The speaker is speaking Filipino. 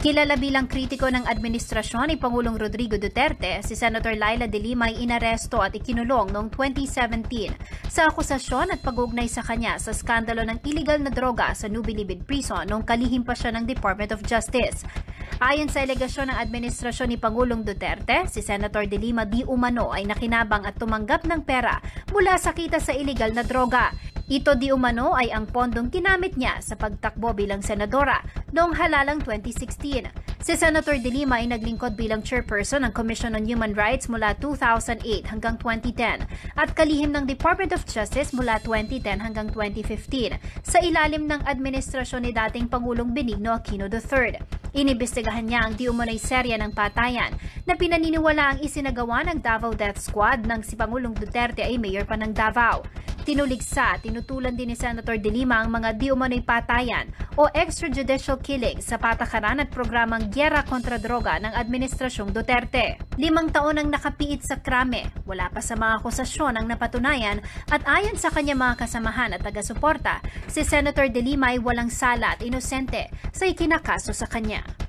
Kilala bilang kritiko ng administrasyon ni Pangulong Rodrigo Duterte, si Senator Leila de Lima ay inaresto at ikinulong noong 2017 sa akusasyon at pag-ugnay sa kanya sa skandalo ng illegal na droga sa New Bilibid Prison noong kalihim pa siya ng Department of Justice. Ayon sa alegasyon ng administrasyon ni Pangulong Duterte, si Senator de Lima di umano ay nakinabang at tumanggap ng pera mula sa kita sa illegal na droga. Ito di umano ay ang pondong ginamit niya sa pagtakbo bilang senadora noong halalang 2016. Si Senator de Lima ay naglingkod bilang chairperson ng Commission on Human Rights mula 2008 hanggang 2010 at kalihim ng Department of Justice mula 2010 hanggang 2015 sa ilalim ng administrasyon ni dating Pangulong Benigno Aquino III. Inibestigahan niya ang diumunay serya ng patayan na pinaniniwala ang isinagawa ng Davao Death Squad nang si Pangulong Duterte ay mayor pa ng Davao. Tinuligsa, tinutulan din ni Senator de Lima ang mga diumunay patayan o extrajudicial killings sa patakaran at programang Giera kontra Droga ng Administrasyong Duterte. 5 taon ang nakapiit sa krame, wala pa sa mga akusasyon ang napatunayan at ayon sa kanya mga kasamahan at taga-suporta, si Senator de Lima ay walang sala at inosente sa ikinakaso sa kanya.